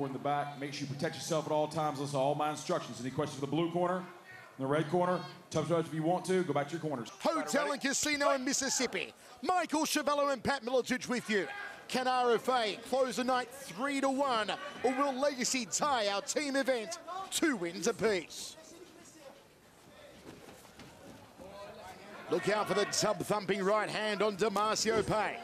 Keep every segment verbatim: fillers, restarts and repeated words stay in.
four in the back. Make sure you protect yourself at all times. Listen to all my instructions. Any questions for the blue corner? In the red corner, tough stretch if you want to. Go back to your corners. Hotel and Casino in Mississippi. Michael Schiavello and Pat Millich with you. Can R F A close the night three to one, or will Legacy tie our team event two wins apiece? Look out for the tub-thumping right hand on Damacio Page.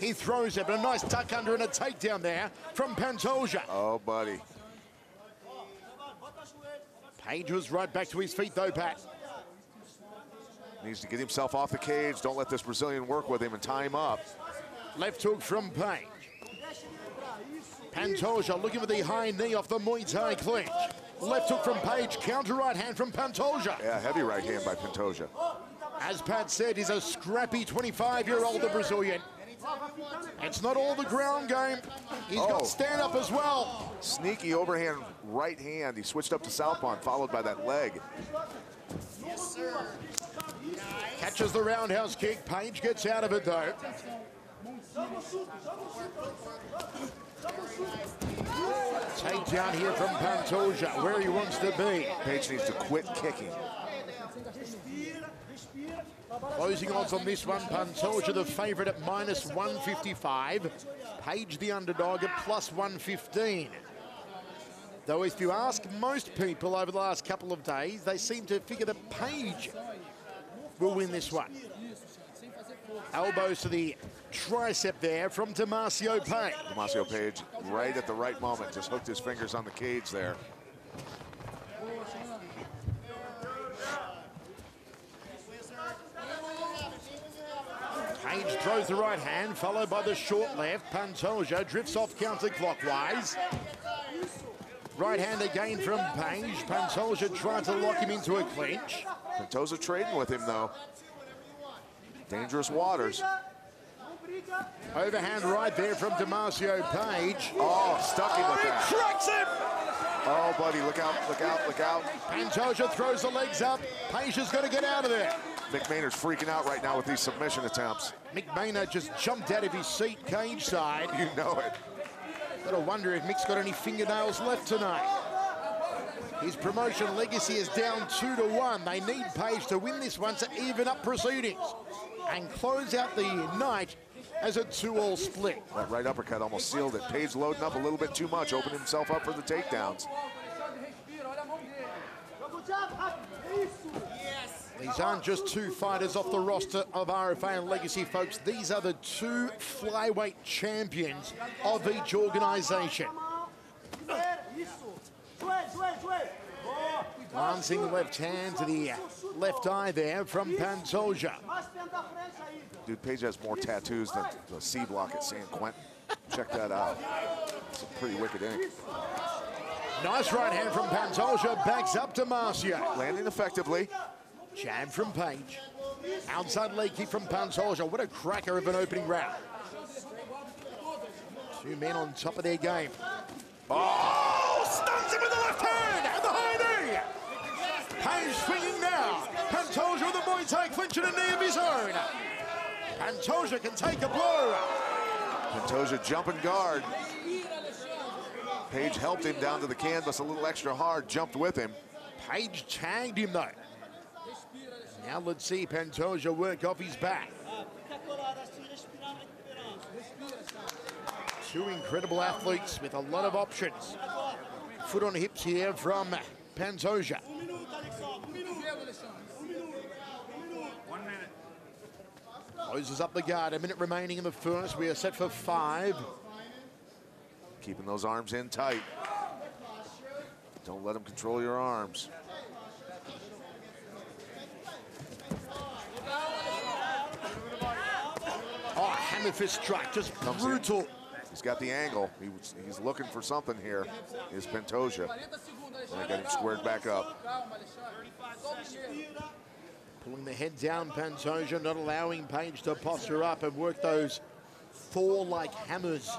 He throws it, but a nice tuck under and a takedown there from Pantoja. Oh, buddy. Page was right back to his feet, though, Pat. Needs to get himself off the cage. Don't let this Brazilian work with him and tie him up. Left hook from Page. Pantoja looking for the high knee off the Muay Thai clinch. Left hook from Page, counter right hand from Pantoja. Yeah, heavy right hand by Pantoja. As Pat said, he's a scrappy twenty-five-year-old Brazilian. It's not all the ground game. He's oh. got stand-up as well. Sneaky overhand right hand. He switched up to southpaw, followed by that leg. Yes, sir. Nice. Catches the roundhouse kick. Page gets out of it, though. Take down here from Pantoja, where he wants to be. Page needs to quit kicking. Closing odds on this one, Pantoja the favorite at minus one fifty-five. Page the underdog at plus one fifteen. Though if you ask most people over the last couple of days, they seem to figure that Page will win this one. Elbows to the tricep there from Damacio Page. Damacio Page right at the right moment, just hooked his fingers on the cage there. Page throws the right hand, followed by the short left. Pantoja drifts off counterclockwise. Right hand again from Page. Pantoja trying to lock him into a clinch. Pantoja trading with him, though. Dangerous waters. Overhand right there from Damacio Page. Oh, stuck him with that. Cracks him! Oh, buddy, look out, look out, look out. Pantoja throws the legs up. Page is going to get out of there. Mick Maynard's freaking out right now with these submission attempts. Mick Maynard just jumped out of his seat, cage side. You know it. Gotta wonder if Mick's got any fingernails left tonight. His promotion Legacy is down two to one. They need Page to win this one to even up proceedings and close out the night as a two-all split. That right uppercut almost sealed it. Page loading up a little bit too much, opening himself up for the takedowns. These aren't just two fighters off the roster of R F A and Legacy, folks. These are the two flyweight champions of each organization. Lancing the left hand to the left eye there from Pantoja. Dude, Page has more tattoos than the C-block at San Quentin. Check that out. It's a pretty wicked ink. Nice right hand from Pantoja, backs up to Marcia. Landing effectively. Jab from Page. Outside leg kick from Pantoja. What a cracker of an opening round. Two men on top of their game. Oh, stuns him with the left hand and the high knee. Page swinging now. Pantoja with the Muay Thai clinch and a knee of his own. Pantoja can take a blow. Pantoja jumping guard. Page helped him down to the canvas a little extra hard, jumped with him. Page tagged him, though. Now let's see Pantoja work off his back. Two incredible athletes with a lot of options. Foot on hips here from Pantoja. Closes up the guard. A minute remaining in the first. We are set for five. Keeping those arms in tight. Don't let them control your arms. Oh, hammer fist strike. Just brutal. He's got the angle. He was, he's looking for something here. Is Pantoja. And they got him squared back up. Pulling the head down, Pantoja, not allowing Page to posture up and work those Thor-like hammers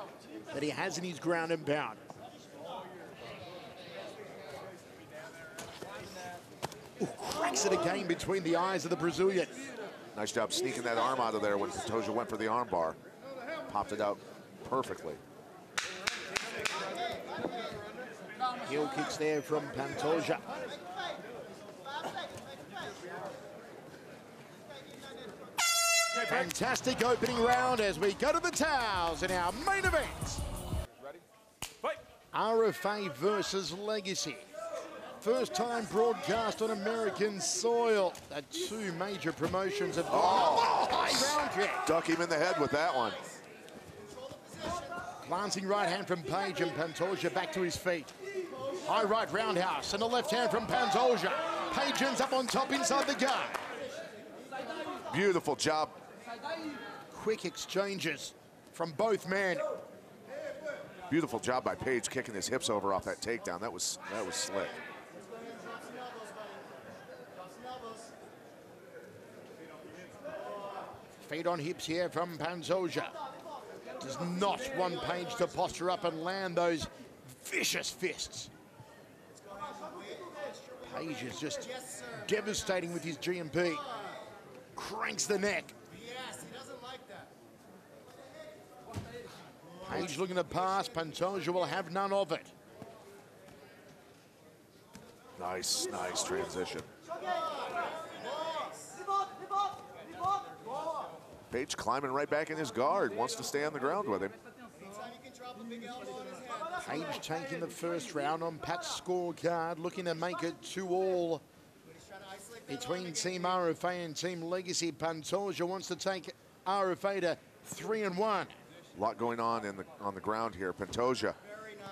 that he has in his ground and pound. Ooh, cracks it again between the eyes of the Brazilian. Nice job sneaking that arm out of there when Pantoja went for the arm bar. Popped it out perfectly. Heel kicks there from Pantoja. Fantastic opening round as we go to the towels in our main event. Ready? Fight. R F A versus Legacy. First time broadcast on American soil. The two major promotions of oh, oh, high round kick. Duck him in the head with that one. Glancing right hand from Page and Pantoja back to his feet. High right roundhouse and a left hand from Pantoja. Page ends up on top inside the guard. Beautiful job. Quick exchanges from both men. Beautiful job by Page kicking his hips over off that takedown. That was that was slick. Feet on hips here from Pantoja. Does not want Page to posture up and land those vicious fists. Page is just yes, devastating with his G M P. Cranks the neck. Yes, he doesn't like that. Page looking to pass. Pantoja will have none of it. Nice, nice transition. Page climbing right back in his guard, wants to stay on the ground with him. Page taking the first round on Pat's scorecard, looking to make it two all between Team R F A and Team Legacy. Pantoja wants to take R F A to three and one. A lot going on in the, on the ground here. Pantoja,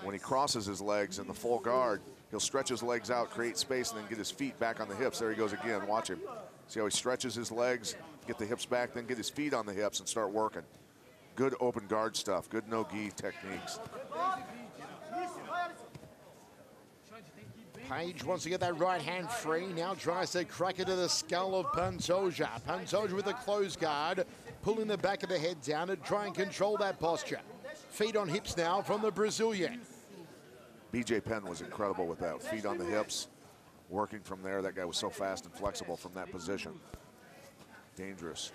when he crosses his legs in the full guard, he'll stretch his legs out, create space, and then get his feet back on the hips. There he goes again, watch him. See how he stretches his legs, get the hips back, then get his feet on the hips and start working. Good open guard stuff, good no-gi techniques. Page wants to get that right hand free, now tries to crack it to the skull of Pantoja. Pantoja with a closed guard, pulling the back of the head down to try and control that posture. Feet on hips now from the Brazilian. B J Penn was incredible with that, feet on the hips. Working from there, that guy was so fast and flexible from that position. Dangerous.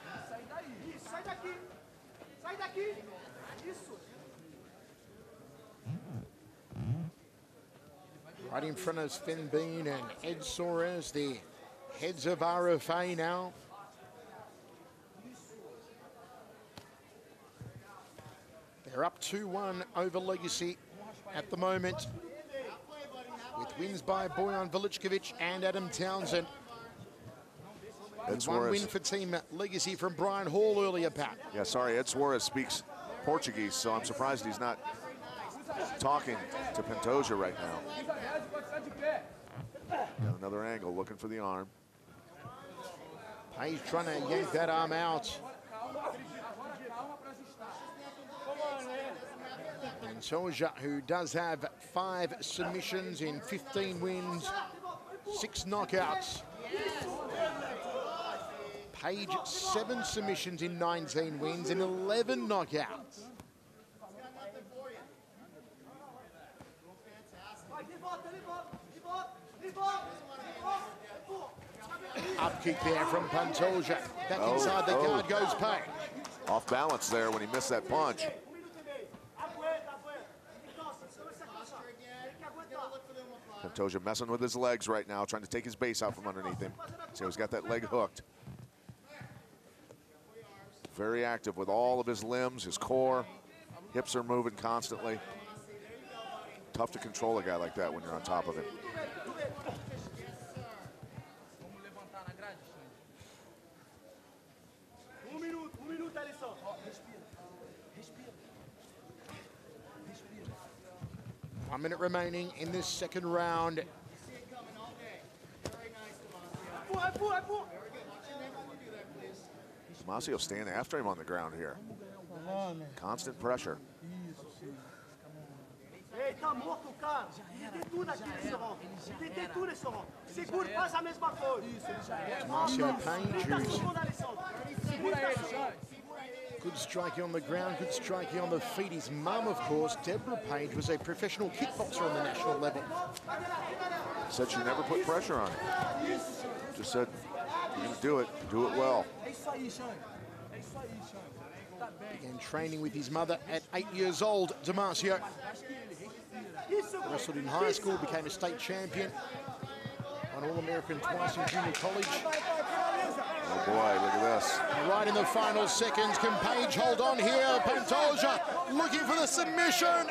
Right in front of Finn Bean and Ed Soares, the heads of R F A now. They're up two one over Legacy at the moment, with wins by Bojan Velichkovich and Adam Townsend. Ed Soares. One win for Team Legacy from Brian Hall earlier, Pat. Yeah, sorry, Ed Soares speaks Portuguese, so I'm surprised he's not talking to Pantoja right now. Got another angle, looking for the arm. Page trying to yank that arm out. Pantoja, who does have five submissions in fifteen wins, six knockouts. Page, seven submissions in nineteen wins and eleven knockouts. Up kick there from Pantoja. Back oh, inside the oh. guard goes Page. Off balance there when he missed that punch. Pantoja messing with his legs right now, trying to take his base out from underneath him. So he's got that leg hooked. Very active with all of his limbs, his core. Hips are moving constantly. Tough to control a guy like that when you're on top of him. One minute remaining in this second round. Damacio staying after him on the ground here. Constant pressure. Damacio Page. Good striking on the ground, good striking on the feet. His mum, of course, Deborah Page, was a professional kickboxer on the national level. Said she never put pressure on him. Just said, you can do it, do it well. Began training with his mother at eight years old, Damacio. wrestled in high school, became a state champion, an All-American twice in junior college. Oh boy, look at this. Right in the final seconds, can Page hold on here? Pantoja looking for the submission.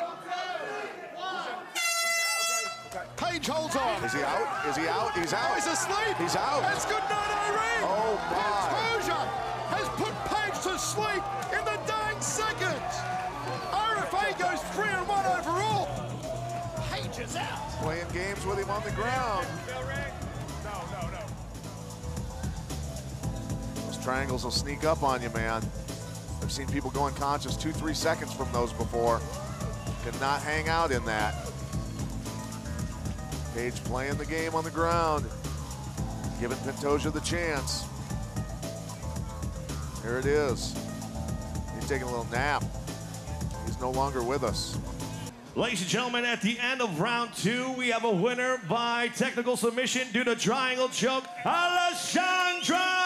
Page holds on. Is he out? Is he out? He's out. Oh, he's asleep. He's out. It's good night, Irene. Oh my. Pantoja has put Page to sleep in the dying seconds. R F A goes three and one overall. Page is out. Playing games with him on the ground. No, no, no. Those triangles will sneak up on you, man. I've seen people go unconscious two, three seconds from those before. Cannot hang out in that. Page playing the game on the ground, giving Pantoja the chance. There it is. He's taking a little nap. He's no longer with us. Ladies and gentlemen, at the end of round two, we have a winner by technical submission due to triangle choke, Alexandre.